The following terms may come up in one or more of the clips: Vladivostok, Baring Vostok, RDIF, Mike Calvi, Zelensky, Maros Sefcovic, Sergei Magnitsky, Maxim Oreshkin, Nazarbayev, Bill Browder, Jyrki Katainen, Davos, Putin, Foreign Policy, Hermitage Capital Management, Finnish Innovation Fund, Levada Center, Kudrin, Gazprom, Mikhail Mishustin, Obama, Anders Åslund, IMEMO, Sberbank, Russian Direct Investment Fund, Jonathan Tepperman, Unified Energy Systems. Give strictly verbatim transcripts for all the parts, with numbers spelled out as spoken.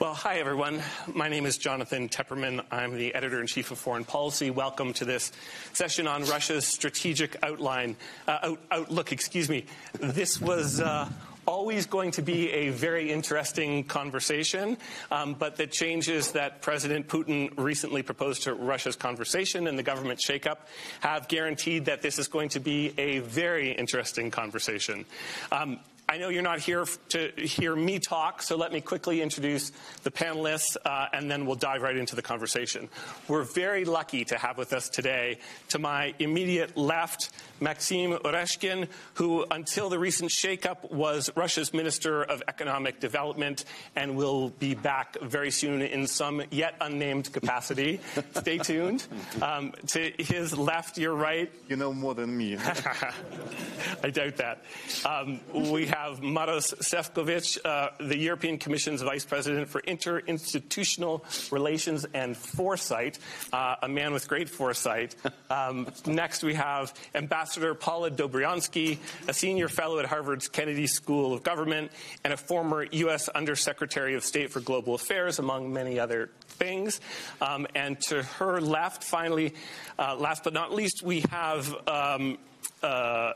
Well, hi, everyone. My name is Jonathan Tepperman. I'm the Editor-in-Chief of Foreign Policy. Welcome to this session on Russia's strategic outline, uh, out, outlook. Excuse me. This was uh, always going to be a very interesting conversation, um, but the changes that President Putin recently proposed to Russia's conversation and the government shakeup have guaranteed that this is going to be a very interesting conversation. Um, I know you're not here to hear me talk, so let me quickly introduce the panelists, uh, and then we'll dive right into the conversation. We're very lucky to have with us today, to my immediate left, Maxim Oreshkin, who until the recent shakeup was Russia's Minister of Economic Development and will be back very soon in some yet unnamed capacity. Stay tuned. Um, to his left, your right. You know more than me. I doubt that. Um, we have We have Maros Sefcovic, uh, the European Commission's Vice President for Interinstitutional Relations and Foresight, uh, a man with great foresight. Um, next, we have Ambassador Paula Dobriansky, a senior fellow at Harvard's Kennedy School of Government and a former U S Undersecretary of State for Global Affairs, among many other things. Um, and to her left, finally, uh, last but not least, we have... Um, uh,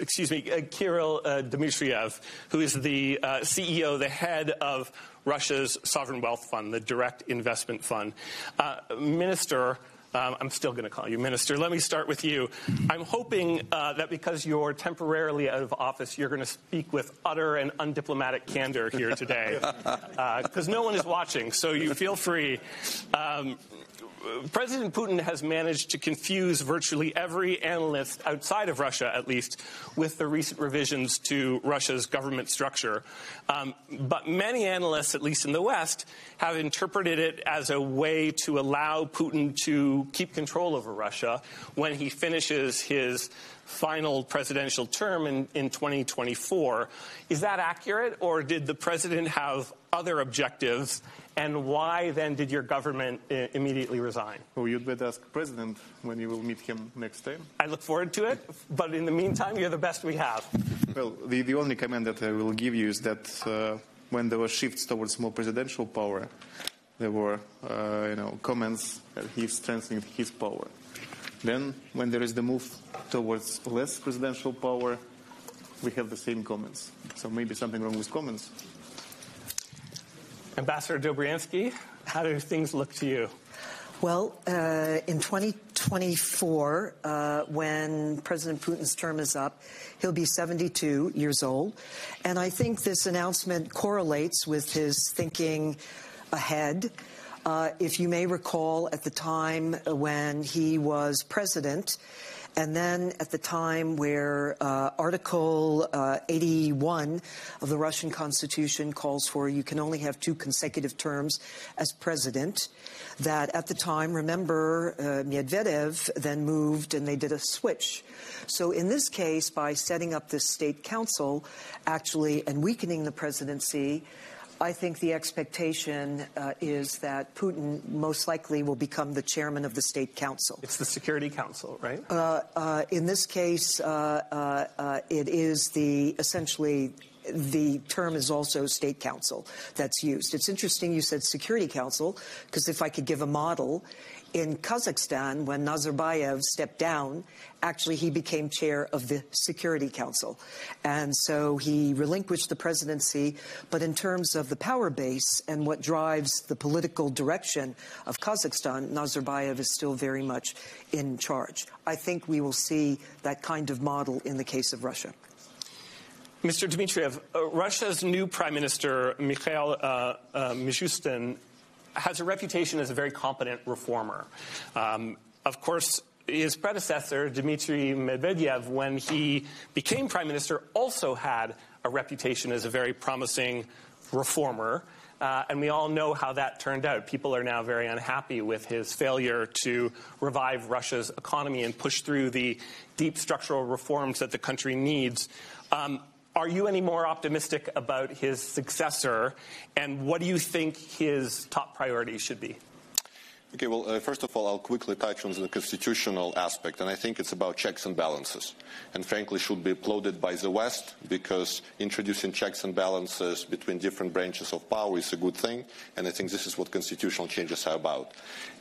Excuse me, uh, Kirill uh, Dmitriev, who is the uh, C E O, the head of Russia's sovereign wealth fund, the Direct Investment Fund. Uh, Minister, um, I'm still going to call you Minister. Let me start with you. I'm hoping uh, that because you're temporarily out of office, you're going to speak with utter and undiplomatic candor here today, because uh, no one is watching. So you feel free. Um, President Putin has managed to confuse virtually every analyst, outside of Russia at least, with the recent revisions to Russia's government structure. Um, but many analysts, at least in the West, have interpreted it as a way to allow Putin to keep control over Russia when he finishes his final presidential term in, in twenty twenty-four. Is that accurate, or did the president have other objectives? And why, then, did your government uh, immediately resign? Well, you'd better ask the president when you will meet him next time. I look forward to it, but in the meantime, you're the best we have. Well, the, the only comment that I will give you is that uh, when there were shifts towards more presidential power, there were uh, you know, comments that he strengthened his power. Then, when there is the move towards less presidential power, we have the same comments. So maybe something wrong with comments. Ambassador Dobriansky, how do things look to you? Well, uh, in twenty twenty-four, uh, when President Putin's term is up, he'll be seventy-two years old. And I think this announcement correlates with his thinking ahead. Uh, if you may recall, at the time when he was president, and then at the time where uh, Article uh, eighty-one of the Russian Constitution calls for you can only have two consecutive terms as president, that at the time, remember, uh, Medvedev then moved and they did a switch. So in this case, by setting up this state council, actually, and weakening the presidency, I think the expectation uh, is that Putin most likely will become the chairman of the State Council. It's the Security Council, right? Uh, uh, in this case, uh, uh, uh, it is the essentially... The term is also State Council that's used. It's interesting you said Security Council, because if I could give a model, in Kazakhstan, when Nazarbayev stepped down, actually he became chair of the Security Council. And so he relinquished the presidency, but in terms of the power base and what drives the political direction of Kazakhstan, Nazarbayev is still very much in charge. I think we will see that kind of model in the case of Russia. Mister Dmitriev, uh, Russia's new Prime Minister, Mikhail uh, uh, Mishustin, has a reputation as a very competent reformer. Um, of course, his predecessor, Dmitry Medvedev, when he became Prime Minister, also had a reputation as a very promising reformer. Uh, and we all know how that turned out. People are now very unhappy with his failure to revive Russia's economy and push through the deep structural reforms that the country needs. Um, Are you any more optimistic about his successor, and what do you think his top priorities should be? Okay, well, uh, first of all, I'll quickly touch on the constitutional aspect, and I think it's about checks and balances, and frankly should be applauded by the West, because introducing checks and balances between different branches of power is a good thing, and I think this is what constitutional changes are about.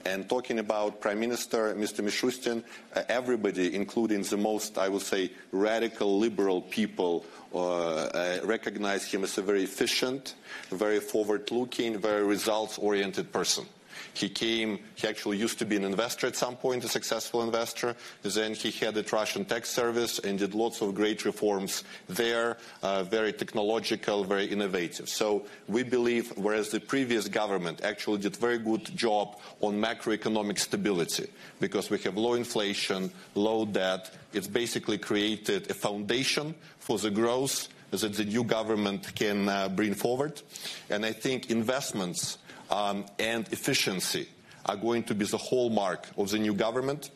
And talking about Prime Minister, Mister Mishustin, uh, everybody, including the most, I would say, radical liberal people, uh, uh, recognize him as a very efficient, very forward-looking, very results-oriented person. He came, he actually used to be an investor at some point, a successful investor. Then he headed Russian tech service and did lots of great reforms there, uh, very technological, very innovative. So we believe, whereas the previous government actually did a very good job on macroeconomic stability, because we have low inflation, low debt, it's basically created a foundation for the growth that the new government can uh, bring forward. And I think investments Um, and efficiency are going to be the hallmark of the new government.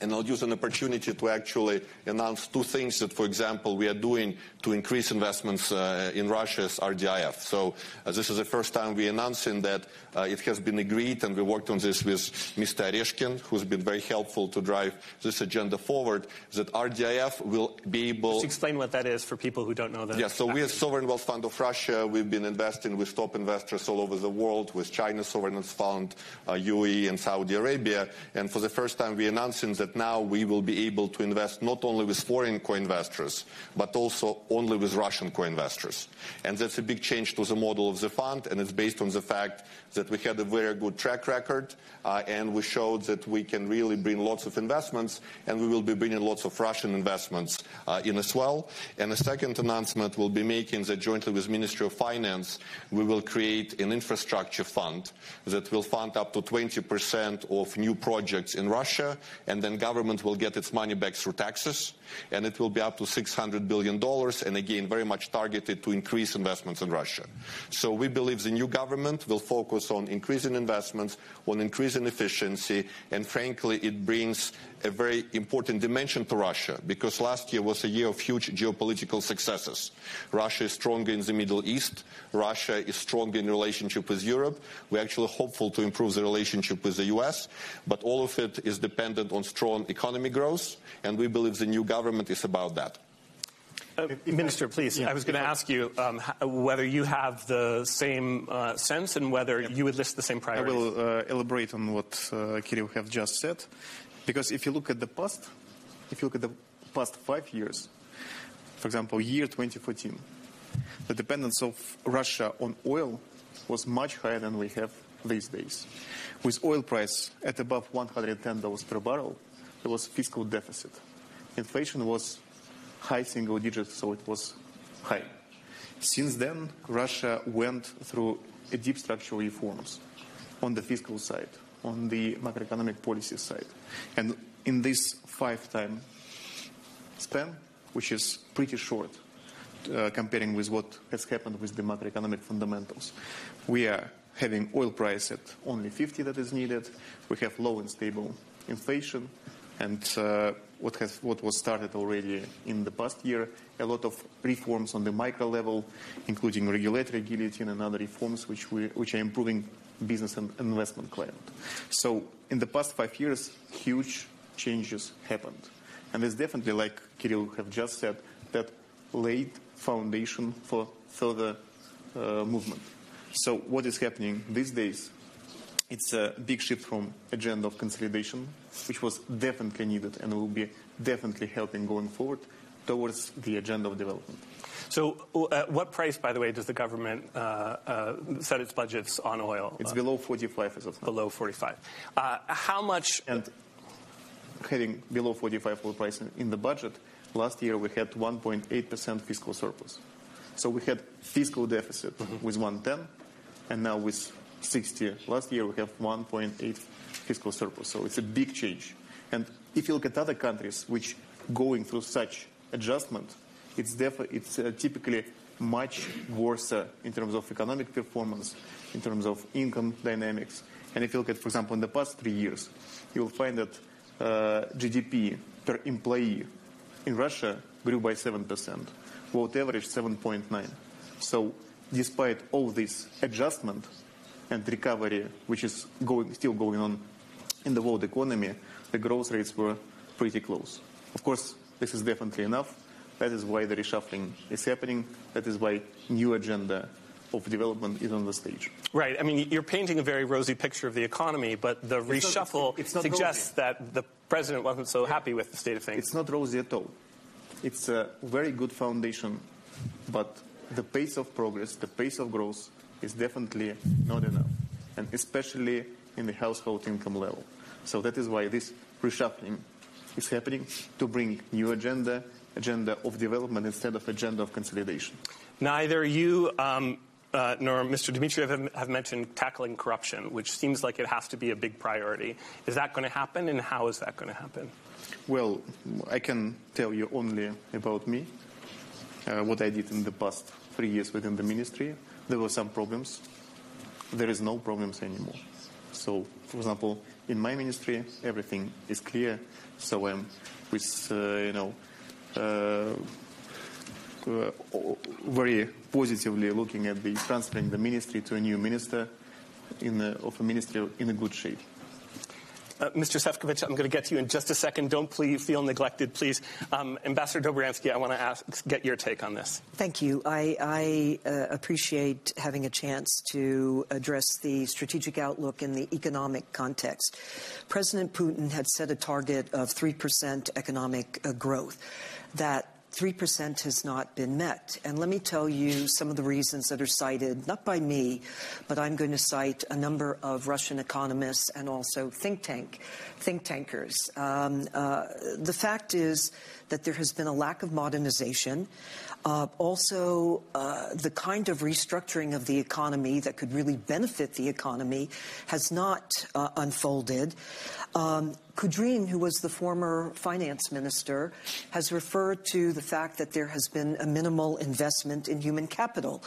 And I'll use an opportunity to actually announce two things that, for example, we are doing to increase investments uh, in Russia's R D I F. So uh, this is the first time we're announcing that uh, it has been agreed, and we worked on this with Mister Oreshkin, who's been very helpful to drive this agenda forward, that R D I F will be able... Just explain what that is for people who don't know that. Yeah, so we as Sovereign Wealth Fund of Russia, we've been investing with top investors all over the world, with China's Sovereign Wealth Fund, uh, U A E and Saudi Arabia, and for the first time we're announcing that now we will be able to invest not only with foreign co-investors, but also only with Russian co-investors. And that's a big change to the model of the fund, and it's based on the fact that we had a very good track record, uh, and we showed that we can really bring lots of investments, and we will be bringing lots of Russian investments uh, in as well. And a second announcement we'll be making that jointly with Ministry of Finance, we will create an infrastructure fund that will fund up to twenty percent of new projects in Russia, and then government will get its money back through taxes, and it will be up to six hundred billion dollars, and again, very much targeted to increase investments in Russia. So we believe the new government will focus on increasing investments, on increasing efficiency, and frankly, it brings a very important dimension to Russia, because last year was a year of huge geopolitical successes. Russia is stronger in the Middle East. Russia is stronger in relationship with Europe. We're actually hopeful to improve the relationship with the U S, but all of it is dependent on strong economic growth, and we believe the new government is about that. Uh, Minister, please. Yeah. I was going to ask you um, whether you have the same uh, sense and whether yeah. you would list the same priorities. I will uh, elaborate on what uh, Kirill have just said, because if you look at the past, if you look at the past five years, for example, year twenty fourteen, the dependence of Russia on oil was much higher than we have these days. With oil price at above one hundred ten dollars per barrel, there was fiscal deficit. Inflation was high single digits, so it was high. Since then, Russia went through a deep structural reforms on the fiscal side, on the macroeconomic policy side. And in this five-time span, which is pretty short, uh, comparing with what has happened with the macroeconomic fundamentals, we are having oil price at only fifty that is needed. We have low and stable inflation, and uh, what, has, what was started already in the past year, a lot of reforms on the micro level, including regulatory guillotine and other reforms which, we, which are improving business and investment climate. So in the past five years, huge changes happened. And it's definitely, like Kirill have just said, that laid foundation for further uh, movement. So what is happening these days? It's a big shift from agenda of consolidation, which was definitely needed and will be definitely helping going forward, towards the agenda of development. So at uh, what price, by the way, does the government uh, uh, set its budgets on oil? It's uh, below forty-five as of now. Below forty-five. Uh, how much... And having below forty-five oil price in, in the budget, last year we had one point eight percent fiscal surplus. So we had fiscal deficit mm-hmm. with one ten, and now with sixty. Last year we have one point eight fiscal surplus. So it's a big change. And if you look at other countries which going through such adjustment, it's, it's uh, typically much worse uh, in terms of economic performance, in terms of income dynamics. And if you look at, for example, in the past three years, you will find that uh, G D P per employee in Russia grew by seven percent, world average seven point nine. So despite all this adjustment, and recovery, which is going, still going on in the world economy, the growth rates were pretty close. Of course, this is definitely enough. That is why the reshuffling is happening. That is why new agenda of development is on the stage. Right. I mean, you're painting a very rosy picture of the economy, but the it's reshuffle not, it's, it's suggests that the president wasn't so happy with the state of things. It's not rosy at all. It's a very good foundation, but the pace of progress, the pace of growth is definitely not enough, and especially in the household income level. So that is why this reshuffling is happening, to bring new agenda, agenda of development instead of agenda of consolidation. Neither you um, uh, nor Mister Dmitriev have, have mentioned tackling corruption, which seems like it has to be a big priority. Is that going to happen, and how is that going to happen? Well, I can tell you only about me, uh, what I did in the past three years within the ministry. There were some problems. There is no problems anymore. So, for example, in my ministry, everything is clear. So I'm with, uh, you know, uh, uh, very positively looking at the transferring the ministry to a new minister in the, of a ministry in a good shape. Uh, Mister Sefcovic, I'm going to get to you in just a second. Don't please feel neglected, please. Um, Ambassador Dobriansky, I want to ask, get your take on this. Thank you. I, I uh, appreciate having a chance to address the strategic outlook in the economic context. President Putin had set a target of three percent economic uh, growth. That three percent has not been met. And let me tell you some of the reasons that are cited, not by me, but I'm going to cite a number of Russian economists and also think tank, think tankers. Um, uh, the fact is that there has been a lack of modernization. Uh, also, uh, the kind of restructuring of the economy that could really benefit the economy has not uh, unfolded. Um, Kudrin, who was the former finance minister, has referred to the fact that there has been a minimal investment in human capital,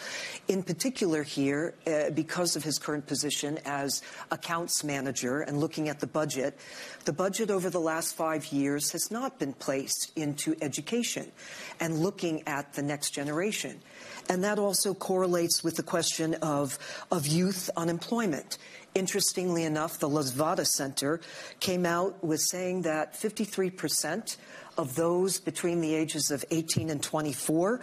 in particular here, uh, because of his current position as accounts manager and looking at the budget. The budget over the last five years has not been placed into education and looking at the next generation. And that also correlates with the question of, of youth unemployment. Interestingly enough, the Levada Center came out with saying that fifty-three percent of those between the ages of eighteen and twenty-four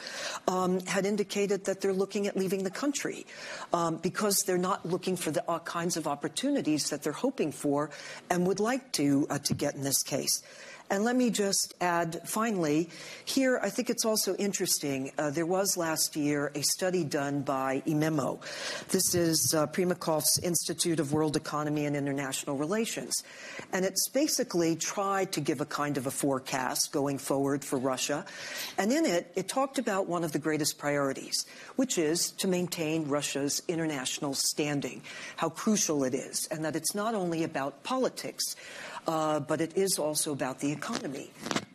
um, had indicated that they're looking at leaving the country um, because they're not looking for the uh, kinds of opportunities that they're hoping for and would like to, uh, to get in this case. And let me just add, finally, here I think it's also interesting. Uh, there was last year a study done by IMEMO. This is uh, Primakov's Institute of World Economy and International Relations. And it's basically tried to give a kind of a forecast going forward for Russia. And in it, it talked about one of the greatest priorities, which is to maintain Russia's international standing, how crucial it is, and that it's not only about politics, Uh, but it is also about the economy.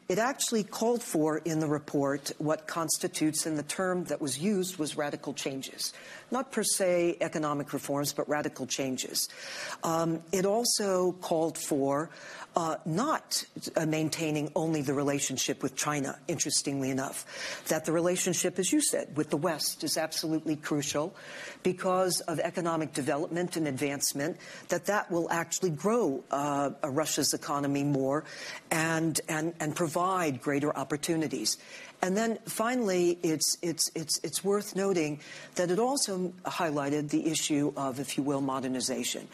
It actually called for in the report what constitutes, and the term that was used was radical changes. Not per se economic reforms, but radical changes. Um, it also called for uh, not uh, maintaining only the relationship with China, interestingly enough. That the relationship, as you said, with the West is absolutely crucial because of economic development and advancement, that that will actually grow uh, Russia's economy more and, and, and provide provide greater opportunities. And then finally, it's, it's, it's, it's worth noting that it also highlighted the issue of, if you will, modernization.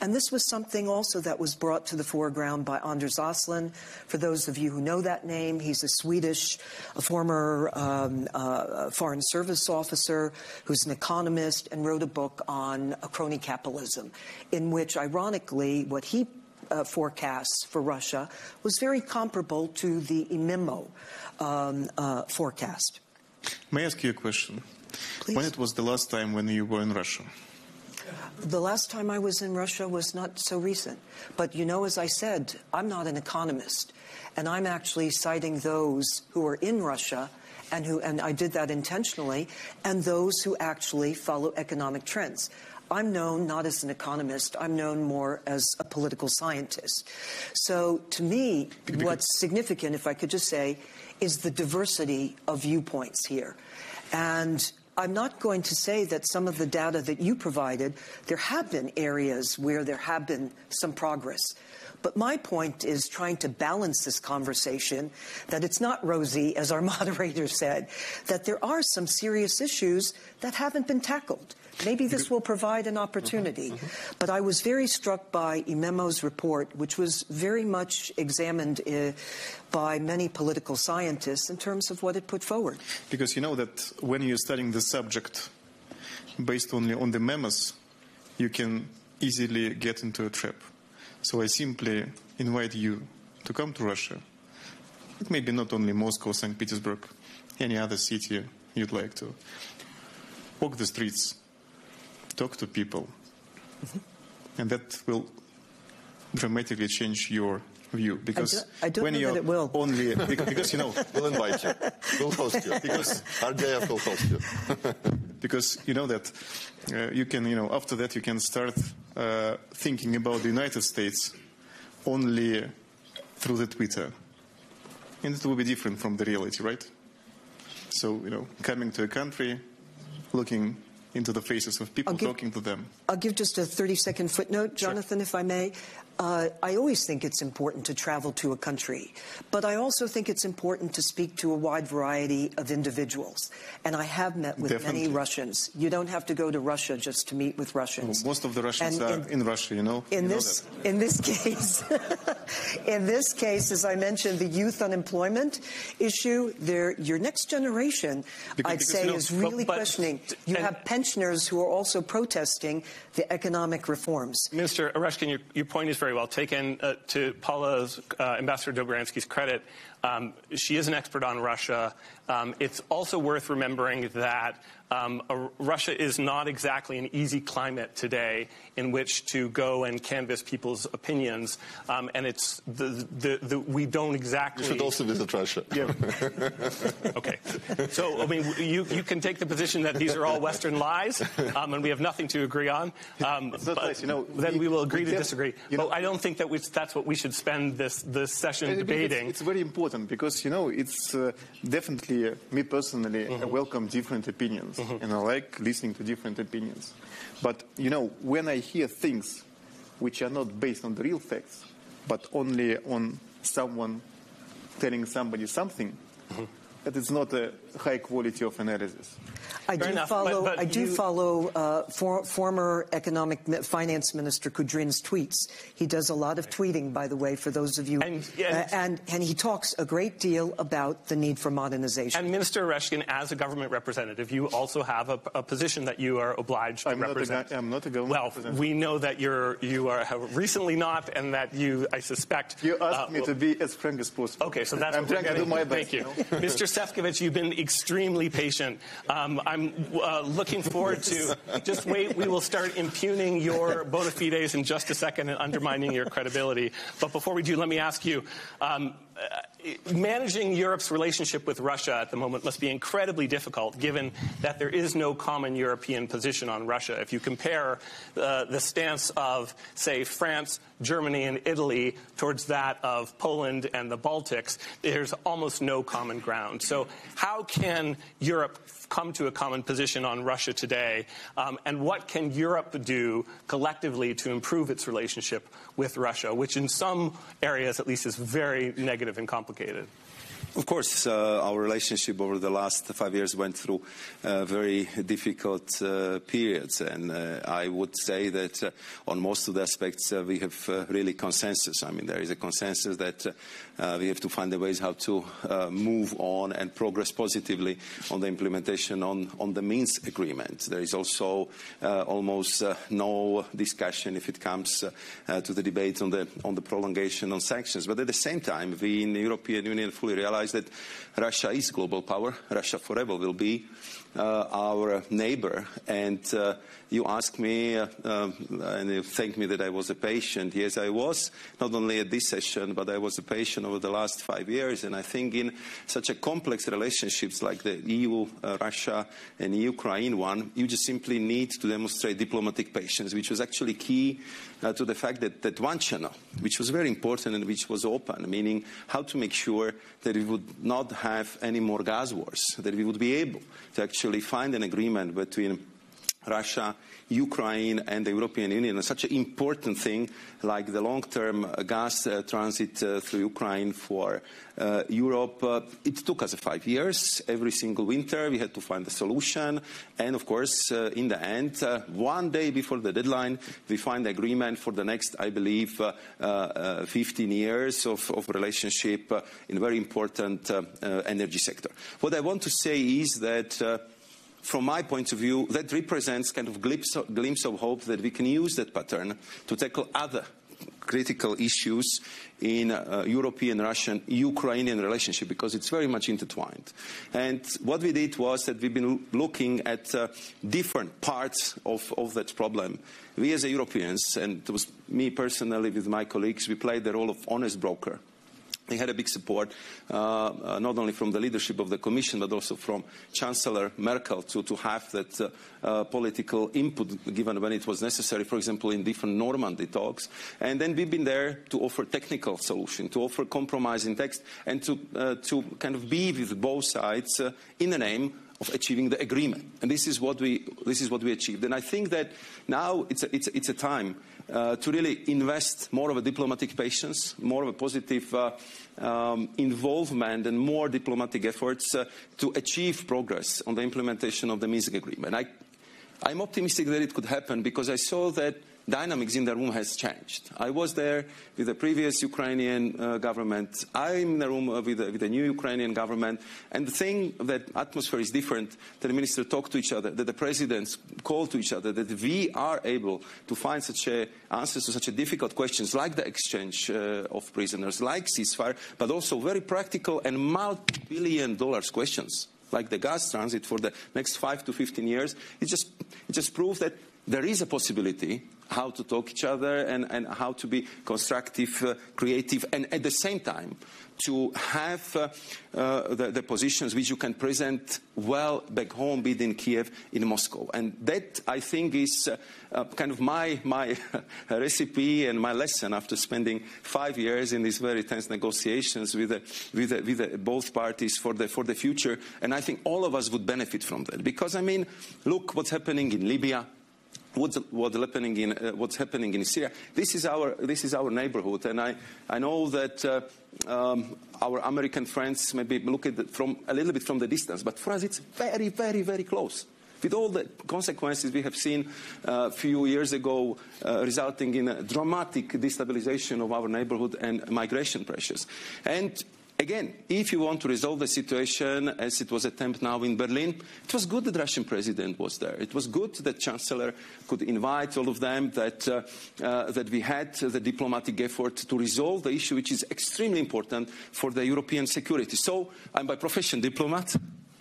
And this was something also that was brought to the foreground by Anders Åslund. For those of you who know that name, he's a Swedish, a former um, uh, foreign service officer who's an economist and wrote a book on uh, crony capitalism, in which, ironically, what he Uh, forecasts for Russia was very comparable to the IMEMO um, uh, forecast. May I ask you a question? Please. When it was the last time when you were in Russia? The last time I was in Russia was not so recent. But, you know, as I said, I'm not an economist. And I'm actually citing those who are in Russia and who, and I did that intentionally, and those who actually follow economic trends. I'm known not as an economist. I'm known more as a political scientist. So to me, because what's significant, if I could just say, is the diversity of viewpoints here. And I'm not going to say that some of the data that you provided, there have been areas where there have been some progress. But my point is trying to balance this conversation, that it's not rosy, as our moderator said, that there are some serious issues that haven't been tackled. Maybe this will provide an opportunity. Mm-hmm, mm-hmm. But I was very struck by IMEMO's report, which was very much examined uh, by many political scientists in terms of what it put forward. Because you know that when you're studying the subject based only on the memes, you can easily get into a trap. So I simply invite you to come to Russia. It may be not only Moscow, Saint Petersburg, any other city you'd like to. Walk the streets. Talk to people, mm-hmm. and that will dramatically change your view. Because I don't, I don't when you're will. only because, because you know we'll invite you, we'll host you. Because R D F will host you. Because you know that uh, you can, you know, after that you can start uh, thinking about the United States only through the Twitter, and it will be different from the reality, right? So you know, coming to a country, looking into the faces of people, give, talking to them. I'll give just a thirty-second footnote, Jonathan, sure. if I may. Uh, I always think it's important to travel to a country, but I also think it's important to speak to a wide variety of individuals. And I have met with Definitely. many Russians. You don't have to go to Russia just to meet with Russians. Well, most of the Russians and are in, in Russia, you know. In you this, know in this case, in this case, as I mentioned, the youth unemployment issue. There, your next generation, because, I'd because, say, you know, is really but, questioning. You have pensioners who are also protesting the economic reforms. Mister Oreshkin, your, your point is very well taken. Uh, to Paula's, uh, Ambassador Dobriansky's credit, um, she is an expert on Russia. Um, it's also worth remembering that um, a, Russia is not exactly an easy climate today in which to go and canvass people's opinions. Um, and it's the, the, the we don't exactly. You should also visit Russia. Yeah. Okay. So I mean, you you can take the position that these are all Western lies, um, and we have nothing to agree on. Um, it's not nice, you know. Then we, we will agree we to disagree. You know, but I don't think that we, that's what we should spend this this session debating. It's, it's very important because you know it's uh, definitely uh, me personally. Mm-hmm. I welcome different opinions, mm-hmm. and I like listening to different opinions. But you know, when I hear things which are not based on the real facts, but only on someone telling somebody something, mm-hmm. that it's not a high quality of analysis. I Fair do enough, follow. But, but I do you... follow uh, for, former economic finance minister Kudrin's tweets. He does a lot of tweeting, by the way, for those of you, and and, uh, and, and he talks a great deal about the need for modernization. And Minister Oreshkin, as a government representative, you also have a, a position that you are obliged to I'm represent. Not a, I'm not a government. Well, representative. We know that you're you are recently not, and that you, I suspect. You asked uh, me well, to be as frank as possible. Okay, so that's I'm what trying we're to do my best. Thank you, Mister Sefcovic, you've been extremely patient. Um, I'm uh, looking forward to... Just wait, we will start impugning your bona fides in just a second and undermining your credibility. But before we do, let me ask you... Um, Uh, managing Europe's relationship with Russia at the moment must be incredibly difficult, given that there is no common European position on Russia. If you compare uh, the stance of, say, France, Germany, and Italy towards that of Poland and the Baltics, there's almost no common ground. So how can Europe come to a common position on Russia today, um, and what can Europe do collectively to improve its relationship with Russia, which in some areas at least is very negative and complicated? Of course, uh, our relationship over the last five years went through uh, very difficult uh, periods, and uh, I would say that uh, on most of the aspects uh, we have uh, really consensus. I mean, there is a consensus that uh, we have to find the ways how to uh, move on and progress positively on the implementation on, on the Minsk agreement. There is also uh, almost uh, no discussion if it comes uh, uh, to the debate on the, on the prolongation on sanctions. But at the same time, we in the European Union fully realize that Russia is global power. Russia forever will be uh, our neighbor. And uh, you ask me, uh, um, and you thank me that I was a patient. Yes, I was, not only at this session, but I was a patient over the last five years. And I think in such a complex relationships like the E U, uh, Russia, and Ukraine one, you just simply need to demonstrate diplomatic patience, which was actually key uh, to the fact that that one channel, which was very important and which was open, meaning how to make sure that we would not have any more gas wars, that we would be able to actually actually find an agreement between Russia, Ukraine, and the European Union on such an important thing like the long-term gas uh, transit uh, through Ukraine for uh, Europe. Uh, it took us five years. Every single winter we had to find a solution. And of course, uh, in the end, uh, one day before the deadline, we find agreement for the next, I believe, uh, uh, fifteen years of, of relationship uh, in very important uh, uh, energy sector. What I want to say is that uh, from my point of view, that represents kind of glimpse of, glimpse of hope that we can use that pattern to tackle other critical issues in uh, European, Russian, Ukrainian relationship, because it's very much intertwined. And what we did was that we've been looking at uh, different parts of, of that problem. We as Europeans, and it was me personally with my colleagues, we played the role of honest broker. They had a big support, uh, uh, not only from the leadership of the Commission, but also from Chancellor Merkel to, to have that uh, uh, political input given when it was necessary, for example, in different Normandy talks. And then we've been there to offer technical solution, to offer compromise in text, and to, uh, to kind of be with both sides uh, in the name of achieving the agreement. And this is what we, this is what we achieved. And I think that now it's a, it's a, it's a time Uh, to really invest more of a diplomatic patience, more of a positive uh, um, involvement and more diplomatic efforts uh, to achieve progress on the implementation of the Minsk agreement. I, I'm optimistic that it could happen because I saw that dynamics in the room has changed. I was there with the previous Ukrainian uh, government. I'm in the room with the, with the new Ukrainian government. And the thing that atmosphere is different, that the ministers talk to each other, that the presidents call to each other, that we are able to find such a, answers to such a difficult questions like the exchange uh, of prisoners, like ceasefire, but also very practical and multi-billion dollars questions, like the gas transit for the next five to fifteen years. It just, it just proves that there is a possibility how to talk to each other and, and how to be constructive, uh, creative, and at the same time to have uh, uh, the, the positions which you can present well back home, be it in Kiev, in Moscow. And that, I think, is uh, uh, kind of my, my recipe and my lesson after spending five years in these very tense negotiations with, the, with, the, with the both parties for the, for the future. And I think all of us would benefit from that. Because, I mean, look what's happening in Libya. What's, what's happening in uh, what's happening in Syria? This is our this is our neighborhood, and I I know that uh, um, our American friends maybe look at it from a little bit from the distance, but for us it's very very very close. With all the consequences we have seen a uh, few years ago uh, resulting in a dramatic destabilization of our neighborhood and migration pressures, and. Again, if you want to resolve the situation as it was attempted now in Berlin, it was good that the Russian president was there. It was good that Chancellor could invite all of them, that, uh, uh, that we had the diplomatic effort to resolve the issue, which is extremely important for the European security. So I'm by profession diplomat.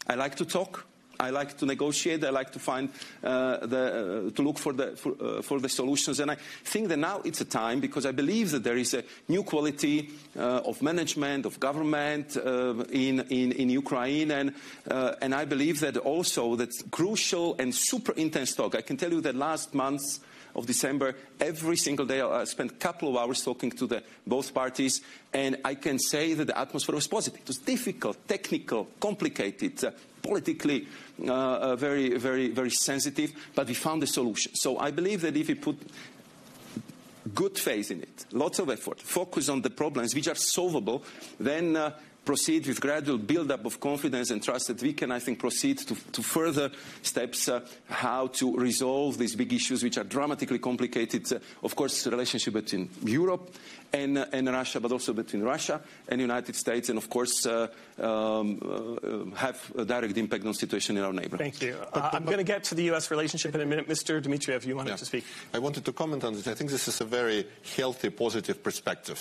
I like to talk. I like to negotiate. I like to find uh, the, uh, to look for the for, uh, for the solutions. And I think that now it's a time because I believe that there is a new quality uh, of management of government uh, in, in in Ukraine, and uh, and I believe that also that crucial and super intense talk. I can tell you that last month of December, every single day I spent a couple of hours talking to the both parties, and I can say that the atmosphere was positive. It was difficult, technical, complicated, uh, politically uh, uh, very, very, very sensitive, but we found a solution. So I believe that if we put good faith in it, lots of effort, focus on the problems which are solvable, then uh, proceed with gradual build-up of confidence and trust that we can, I think, proceed to, to further steps uh, how to resolve these big issues which are dramatically complicated. Uh, of course, the relationship between Europe and, uh, and Russia, but also between Russia and the United States, and, of course, uh, um, uh, have a direct impact on the situation in our neighborhood. Thank you. But, uh, but, I'm going to get to the U S relationship in a minute. Mister Dmitriev, you wanted yeah. to speak. I wanted to comment on this. I think this is a very healthy, positive perspective.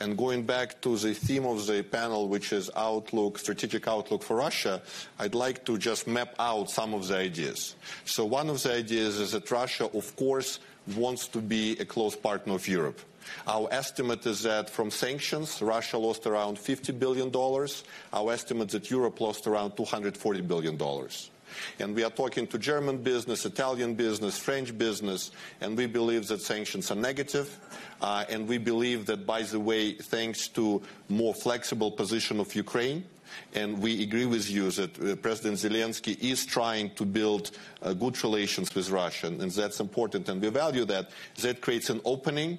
And going back to the theme of the panel, which which is outlook, strategic outlook for Russia, I'd like to just map out some of the ideas. So one of the ideas is that Russia, of course, wants to be a close partner of Europe. Our estimate is that from sanctions, Russia lost around fifty billion dollars. Our estimate that Europe lost around two hundred forty billion dollars. And we are talking to German business, Italian business, French business, and we believe that sanctions are negative. Uh, and we believe that, by the way, thanks to more flexible position of Ukraine, And we agree with you that uh, President Zelensky is trying to build uh, good relations with Russia, and that's important, and we value that. That creates an opening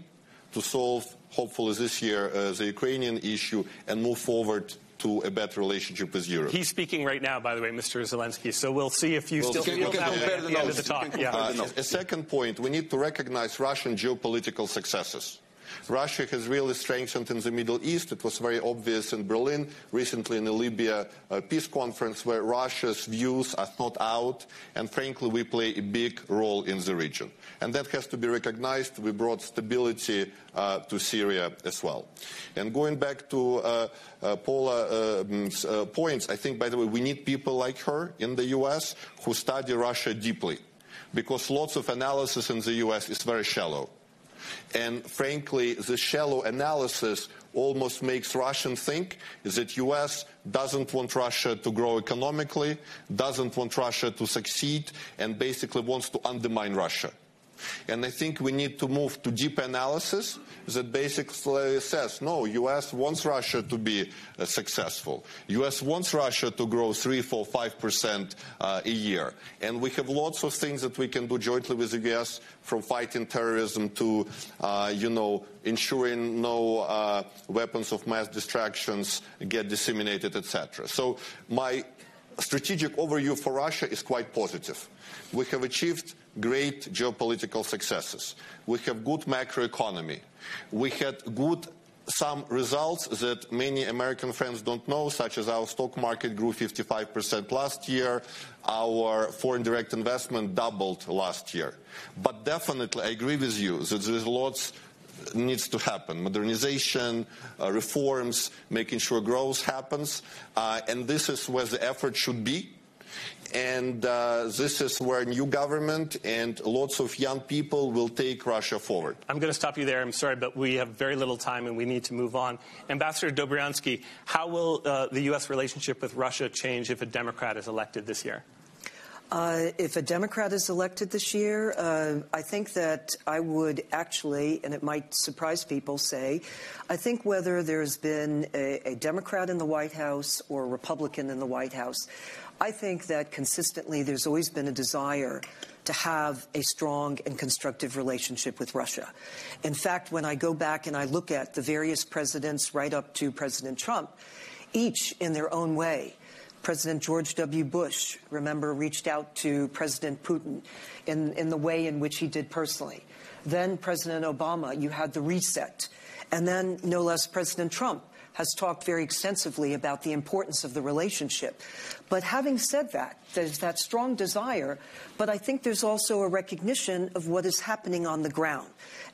to solve, hopefully this year, uh, the Ukrainian issue and move forward to a better relationship with Europe. He's speaking right now, by the way, Mister Zelensky, so we'll see if you well, still feel that way at the end of the talk. Yeah. Uh, a second point, we need to recognize Russian geopolitical successes. Russia has really strengthened in the Middle East. It was very obvious in Berlin, recently in the Libya uh, peace conference, where Russia's views are not out, and frankly, we play a big role in the region. And that has to be recognized. We brought stability uh, to Syria as well. And going back to uh, uh, Paula's uh, uh, points, I think, by the way, we need people like her in the U S who study Russia deeply, because lots of analysis in the U S is very shallow. And frankly, the shallow analysis almost makes Russians think that U S doesn't want Russia to grow economically, doesn't want Russia to succeed, and basically wants to undermine Russia. And I think we need to move to deep analysis that basically says, no, U S wants Russia to be uh, successful. U S wants Russia to grow three, four, five percent uh, a year. And we have lots of things that we can do jointly with the U S, from fighting terrorism to, uh, you know, ensuring no uh, weapons of mass distractions get disseminated, et cetera. So my strategic overview for Russia is quite positive. We have achieved great geopolitical successes. We have good macroeconomy. We had good some results that many American friends don't know, such as our stock market grew fifty-five percent last year, our foreign direct investment doubled last year. But definitely, I agree with you that there's lots needs to happen. Modernization, uh, reforms, making sure growth happens. Uh, and this is where the effort should be. And uh, this is where new government and lots of young people will take Russia forward. I'm going to stop you there. I'm sorry, but we have very little time and we need to move on. Ambassador Dobriansky, how will uh, the U S relationship with Russia change if a Democrat is elected this year? Uh, if a Democrat is elected this year, uh, I think that I would actually, and it might surprise people, say, I think whether there's been a, a Democrat in the White House or a Republican in the White House, I think that consistently there's always been a desire to have a strong and constructive relationship with Russia. In fact, when I go back and I look at the various presidents right up to President Trump, each in their own way, President George W. Bush, remember, reached out to President Putin in, in the way in which he did personally. Then President Obama, you had the reset. And then, no less, President Trump has talked very extensively about the importance of the relationship. But having said that, there's that strong desire, but I think there's also a recognition of what is happening on the ground.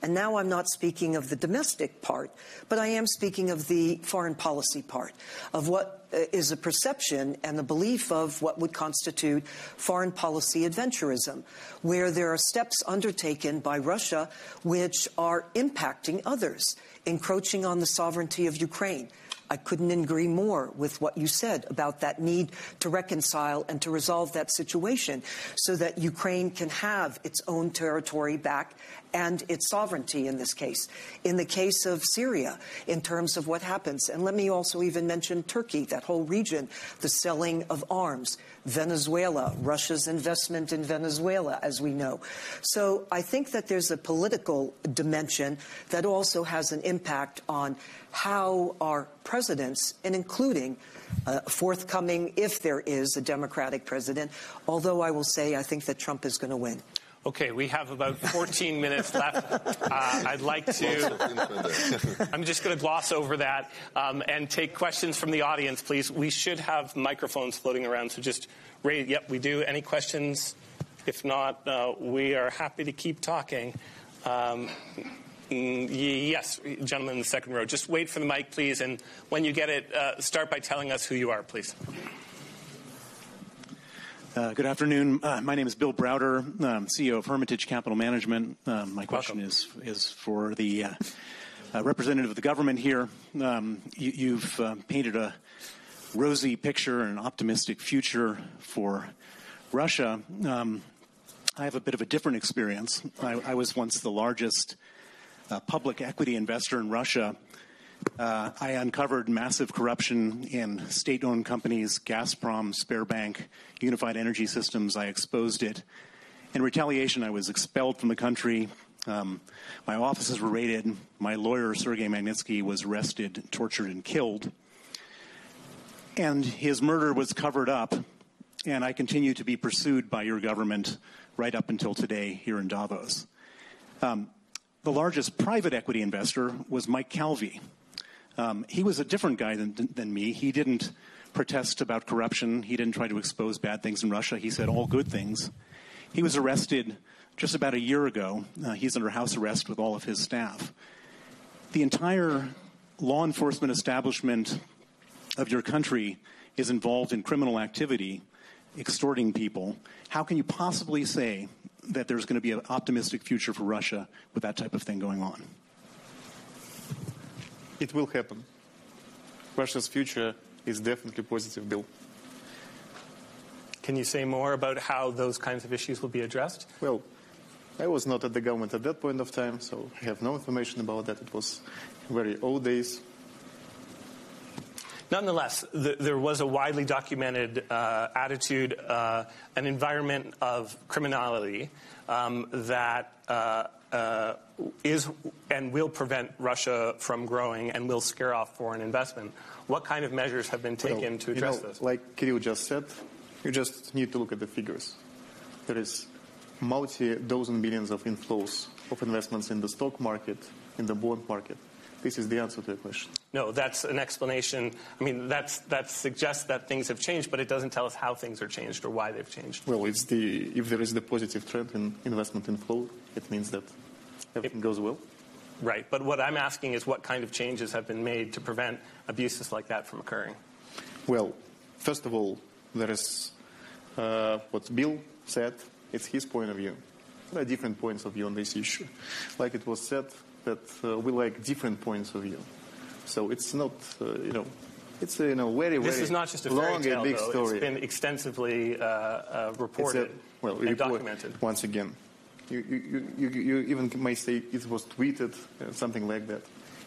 And now I'm not speaking of the domestic part, but I am speaking of the foreign policy part, of what is a perception and the belief of what would constitute foreign policy adventurism, where there are steps undertaken by Russia which are impacting others, encroaching on the sovereignty of Ukraine. I couldn't agree more with what you said about that need to reconcile and to resolve that situation so that Ukraine can have its own territory back and its sovereignty in this case. In the case of Syria, in terms of what happens, and let me also even mention Turkey, that whole region, the selling of arms, Venezuela, Russia's investment in Venezuela, as we know. So I think that there's a political dimension that also has an impact on how our presidents, and including uh, forthcoming, if there is a Democratic president, although I will say I think that Trump is going to win. Okay, we have about fourteen minutes left. Uh, I'd like to... I'm just going to gloss over that um, and take questions from the audience, please. We should have microphones floating around, so just raise... Yep, we do. Any questions? If not, uh, we are happy to keep talking. Um, yes, gentleman in the second row. Just wait for the mic, please, and when you get it, uh, start by telling us who you are, please. Uh, good afternoon. Uh, my name is Bill Browder, um, C E O of Hermitage Capital Management. Um, my question is, is for the uh, uh, representative of the government here. Um, you, you've uh, painted a rosy picture and an optimistic future for Russia. Um, I have a bit of a different experience. I, I was once the largest uh, public equity investor in Russia Uh, I uncovered massive corruption in state-owned companies, Gazprom, Sberbank, Unified Energy Systems. I exposed it. In retaliation, I was expelled from the country. Um, my offices were raided. My lawyer, Sergei Magnitsky, was arrested, tortured, and killed. And his murder was covered up. And I continue to be pursued by your government right up until today here in Davos. Um, the largest private equity investor was Mike Calvi. Um, he was a different guy than, than me. He didn't protest about corruption. He didn't try to expose bad things in Russia. He said all good things. He was arrested just about a year ago. Uh, he's under house arrest with all of his staff. The entire law enforcement establishment of your country is involved in criminal activity, extorting people. How can you possibly say that there's going to be an optimistic future for Russia with that type of thing going on? It will happen. Russia's future is definitely positive, Bill. Can you say more about how those kinds of issues will be addressed? Well, I was not at the government at that point of time, so I have no information about that. It was very old days. Nonetheless, the, there was a widely documented uh, attitude, uh, an environment of criminality um, that uh, uh, is and will prevent Russia from growing and will scare off foreign investment. What kind of measures have been taken well, to address you know, this? Like Kirill just said, you just need to look at the figures. There is multi-dozen billions of inflows of investments in the stock market, in the bond market. This is the answer to the question. No, that's an explanation. I mean, that's, that suggests that things have changed, but it doesn't tell us how things are changed or why they've changed. Well, it's the, if there is the positive trend in investment inflow, it means that everything it, goes well. Right, but what I'm asking is what kind of changes have been made to prevent abuses like that from occurring? Well, first of all, there is uh, what Bill said. It's his point of view. There are different points of view on this issue. Like it was said, that uh, we like different points of view. So it's not, uh, you know, it's a you know, very, this very is not just a long tale, and big though. story. It's been extensively uh, uh, reported a, well, and report, documented. Once again, you, you, you, you even may say it was tweeted, uh, something like that.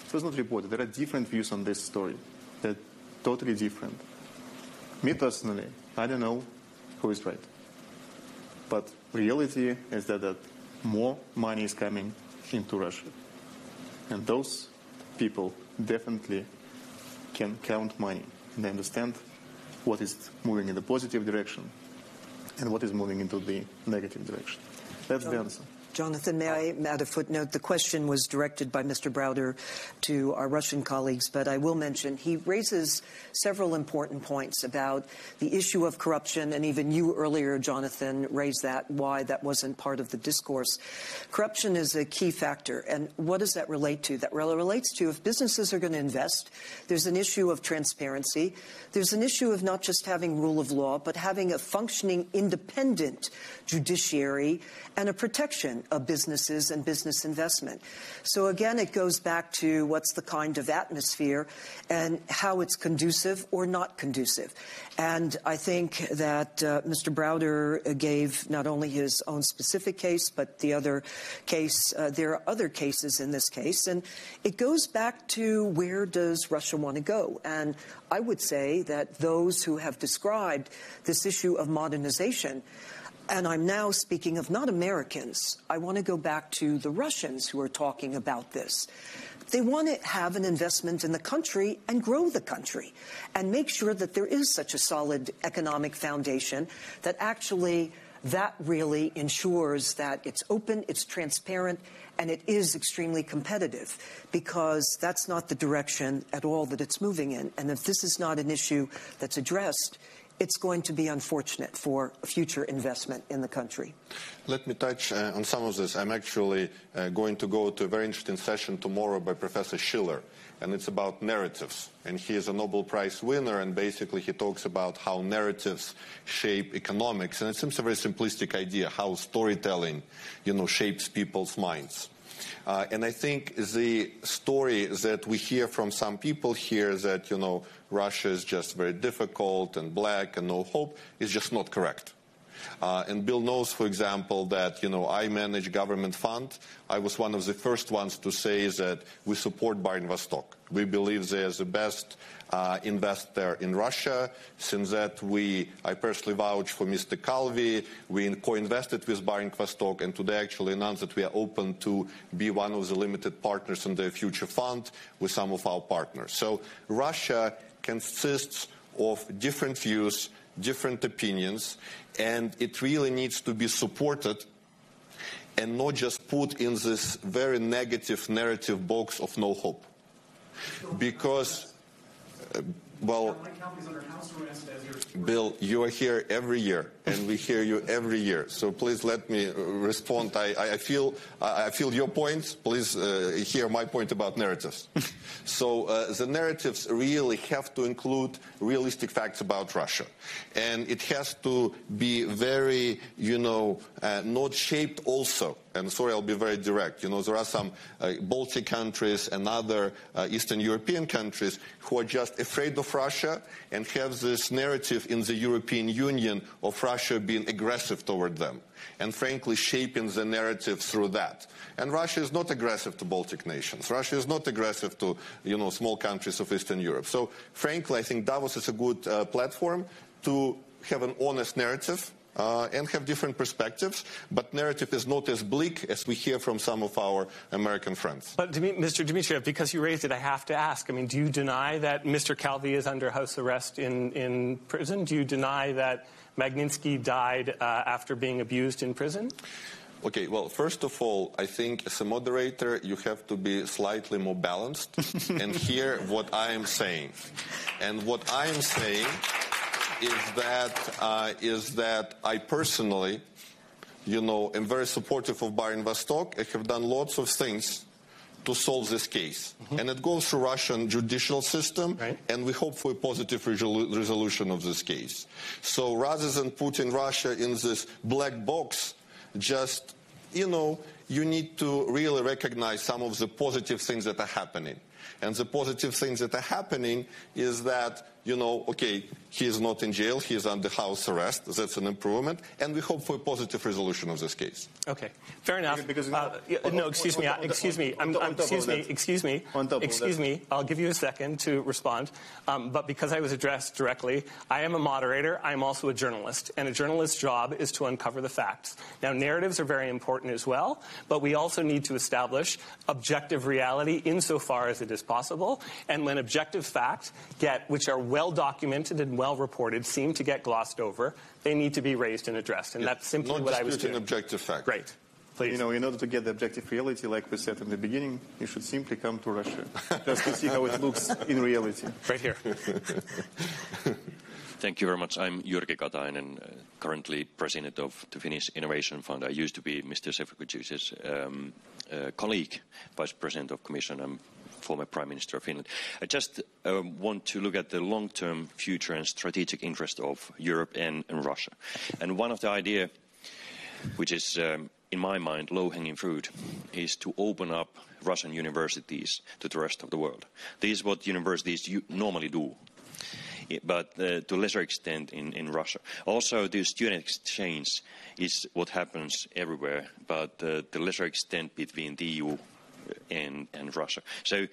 It was not reported. There are different views on this story. They're totally different. Me personally, I don't know who is right. But reality is that, that more money is coming into Russia. And those people definitely can count money. And they understand what is moving in the positive direction and what is moving into the negative direction. That's the answer. Jonathan, may I add a footnote? The question was directed by Mister Browder to our Russian colleagues, but I will mention he raises several important points about the issue of corruption, and even you earlier, Jonathan, raised that, why that wasn't part of the discourse. Corruption is a key factor, and what does that relate to? That relates to if businesses are going to invest, there's an issue of transparency. There's an issue of not just having rule of law, but having a functioning independent judiciary and a protection of businesses and business investment. So again, it goes back to what's the kind of atmosphere and how it's conducive or not conducive. And I think that uh, Mister Browder gave not only his own specific case, but the other case, uh, there are other cases in this case. And it goes back to where does Russia want to go? And I would say that those who have described this issue of modernization, and I'm now speaking of not Americans. I want to go back to the Russians who are talking about this. They want to have an investment in the country and grow the country and make sure that there is such a solid economic foundation that actually that really ensures that it's open, it's transparent, and it is extremely competitive, because that's not the direction at all that it's moving in. And if this is not an issue that's addressed, it's going to be unfortunate for future investment in the country. Let me touch uh, on some of this. I'm actually uh, going to go to a very interesting session tomorrow by Professor Schiller, and it's about narratives. And he is a Nobel Prize winner, and basically he talks about how narratives shape economics. And it seems a very simplistic idea, how storytelling, you know, shapes people's minds. Uh, and I think the story that we hear from some people here that, you know, Russia is just very difficult and black and no hope is just not correct. Uh, and Bill knows, for example, that, you know, I manage government fund. I was one of the first ones to say that we support Baring Vostok. We believe they are the best uh, investor in Russia. Since that, we, I personally vouch for Mister Calvi. We co-invested with Baring Vostok, and today actually announced that we are open to be one of the limited partners in their future fund with some of our partners. So Russia consists of different views, different opinions, and it really needs to be supported and not just put in this very negative narrative box of no hope. Because, uh, well, Bill, you are here every year, and we hear you every year. So please let me respond. I, I feel I feel your points. Please uh, hear my point about narratives. So uh, the narratives really have to include realistic facts about Russia, and it has to be very, you know, uh, not shaped also. And sorry, I'll be very direct. You know, there are some uh, Baltic countries and other uh, Eastern European countries who are just afraid of Russia and have this narrative in the European Union of Russia being aggressive toward them and, frankly, shaping the narrative through that. And Russia is not aggressive to Baltic nations. Russia is not aggressive to, you know, small countries of Eastern Europe. So, frankly, I think Davos is a good uh, platform to have an honest narrative. Uh, and have different perspectives, but narrative is not as bleak as we hear from some of our American friends. But Mister Dmitriev, because you raised it, I have to ask, I mean, do you deny that Mister Calvi is under house arrest in, in prison? Do you deny that Magnitsky died uh, after being abused in prison? Okay, well, first of all, I think as a moderator, you have to be slightly more balanced and hear what I am saying. And what I am saying... Is that, uh, is that I personally, you know, am very supportive of Baring Vostok. I have done lots of things to solve this case. Mm-hmm. And it goes through Russian judicial system, right. And we hope for a positive resolu resolution of this case. So rather than putting Russia in this black box, just, you know, you need to really recognize some of the positive things that are happening. And the positive things that are happening is that, you know, okay, he is not in jail, he is under house arrest. That's an improvement. And we hope for a positive resolution of this case. Okay. Fair enough. Because, uh, uh, no, excuse me. Excuse me. Excuse me. Excuse me. Excuse me. I'll give you a second to respond. Um, but because I was addressed directly, I am a moderator. I am also a journalist. And a journalist's job is to uncover the facts. Now, narratives are very important as well. But we also need to establish objective reality insofar as it is possible. And when objective facts get, which are well-documented and well-reported, seem to get glossed over, they need to be raised and addressed. And yeah, that's simply what I was doing. Not an objective fact. Great. Please. You know, in order to get the objective reality, like we said in the beginning, you should simply come to Russia just to see how it looks in reality. Right here. Thank you very much. I'm Jyrki Katainen, uh, currently president of the Finnish Innovation Fund. I used to be Mister Sefcovic's um, uh, colleague, vice president of commission. I'm former Prime Minister of Finland. I just uh, want to look at the long-term future and strategic interest of Europe and, and Russia. And one of the idea, which is, um, in my mind, low-hanging fruit, is to open up Russian universities to the rest of the world. This is what universities normally do, but uh, to a lesser extent in, in Russia. Also, the student exchange is what happens everywhere, but uh, to a lesser extent between the E U And, and Russia. So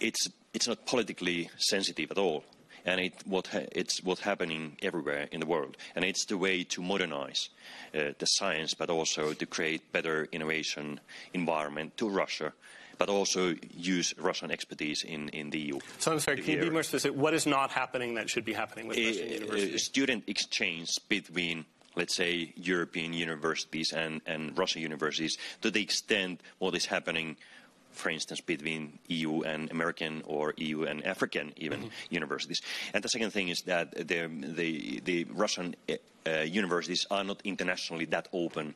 it's it's not politically sensitive at all, and it what ha it's what's happening everywhere in the world, and it's the way to modernize uh, the science, but also to create better innovation environment to Russia, but also use Russian expertise in, in the E U. So I'm sorry, can you be more specific? What is not happening that should be happening with Russian universities? Student exchange between, let's say, European universities and, and Russian universities, to the extent what is happening, for instance, between E U and American or E U and African even mm-hmm. universities. And the second thing is that the, the, the Russian uh, universities are not internationally that open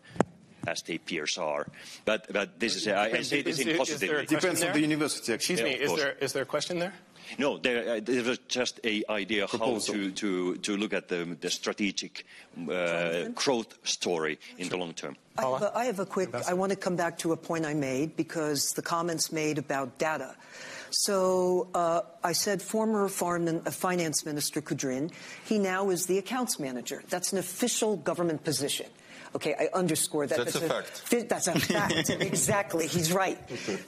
as they peers are. But, but this is, I, I say this in positive. Depends on the university. Excuse me, is there, is there a question there? No, there, uh, there was just an idea proposal. How to, to, to look at the, the strategic uh, growth story in sure. the long term. I have a, I have a quick, I want to come back to a point I made because the comments made about data. So uh, I said former foreign finance minister Kudrin. He now is the accounts manager. That's an official government position. Okay, I underscore that. That's, that's a, a fact. That's a fact. Exactly. He's right.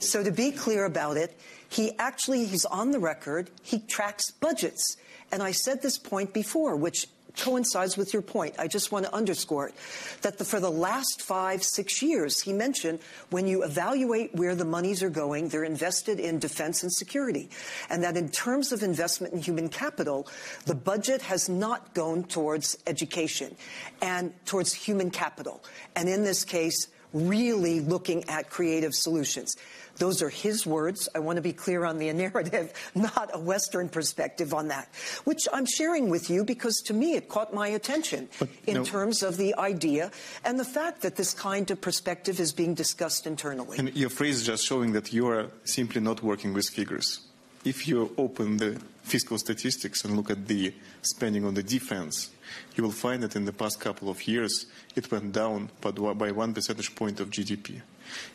So to be clear about it, he actually, he's on the record, he tracks budgets. And I said this point before, which coincides with your point. I just want to underscore it, that the, for the last five, six years, he mentioned when you evaluate where the monies are going, they're invested in defense and security. And that in terms of investment in human capital, the budget has not gone towards education and towards human capital. And in this case, really looking at creative solutions. Those are his words. I want to be clear on the narrative, not a Western perspective on that, which I'm sharing with you because, to me, it caught my attention but in no. terms of the idea and the fact that this kind of perspective is being discussed internally. And your phrase is just showing that you are simply not working with figures. If you open the fiscal statistics and look at the spending on the defense, you will find that in the past couple of years, it went down by one percentage point of G D P.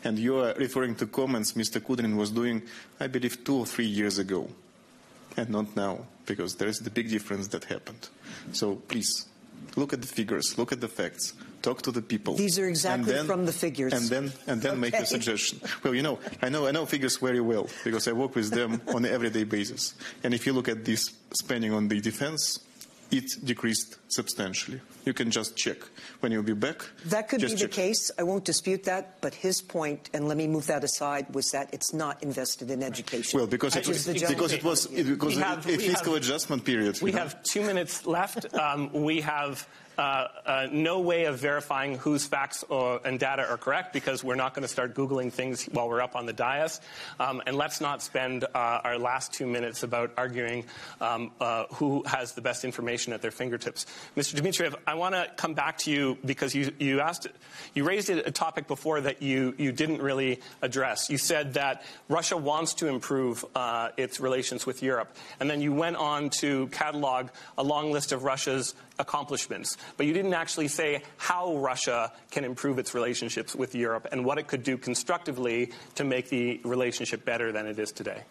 And you are referring to comments Mister Kudrin was doing, I believe, two or three years ago, and not now, because there is the big difference that happened. So please, look at the figures, look at the facts, talk to the people. These are exactly then, from the figures. And then, and then okay. make a suggestion. Well, you know, I know, I know figures very well because I work with them on an everyday basis. And if you look at this spending on the defense, it decreased substantially. You can just check. When you'll be back, that could be the case. I won't dispute that. But his point, and let me move that aside, was that it's not invested in education. Well, because it was because it was a fiscal adjustment period. We have two minutes left. Um, we have uh, uh, no way of verifying whose facts or, and data are correct because we're not going to start Googling things while we're up on the dais. Um, and let's not spend uh, our last two minutes about arguing um, uh, who has the best information at their fingertips. Mister Dmitriev, I want to come back to you because you, you asked, you raised a topic before that you, you didn't really address. You said that Russia wants to improve uh, its relations with Europe. And then you went on to catalog a long list of Russia's accomplishments. But you didn't actually say how Russia can improve its relationships with Europe and what it could do constructively to make the relationship better than it is today.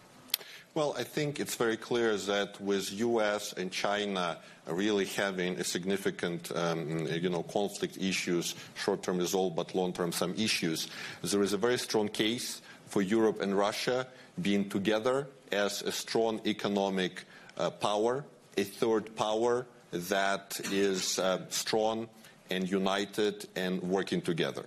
Well, I think it's very clear that with U S and China really having a significant, um, you know, conflict issues, short-term resolved but long-term some issues, there is a very strong case for Europe and Russia being together as a strong economic uh, power, a third power that is uh, strong and united and working together.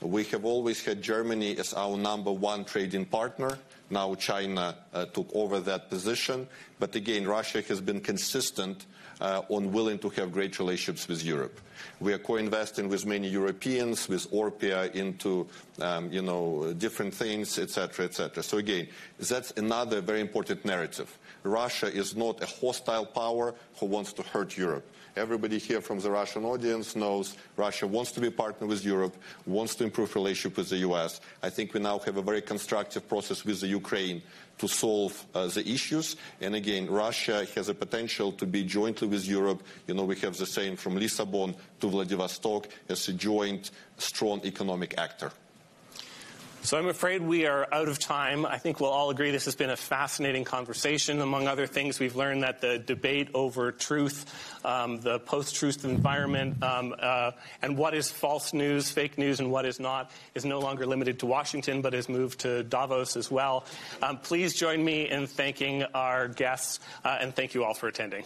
We have always had Germany as our number one trading partner. Now China uh, took over that position. But again, Russia has been consistent uh, on willing to have great relationships with Europe. We are co-investing with many Europeans, with Orpea into, um, you know, different things, et cetera, et cetera. So again, that's another very important narrative. Russia is not a hostile power who wants to hurt Europe. Everybody here from the Russian audience knows Russia wants to be a partner with Europe, wants to improve relationship with the U S. I think we now have a very constructive process with the Ukraine to solve uh, the issues. And again, Russia has a potential to be jointly with Europe. You know, we have the same from Lisbon to Vladivostok as a joint, strong economic actor. So I'm afraid we are out of time. I think we'll all agree this has been a fascinating conversation. Among other things, we've learned that the debate over truth, um, the post-truth environment, um, uh, and what is false news, fake news, and what is not, is no longer limited to Washington, but has moved to Davos as well. Um, please join me in thanking our guests, uh, and thank you all for attending.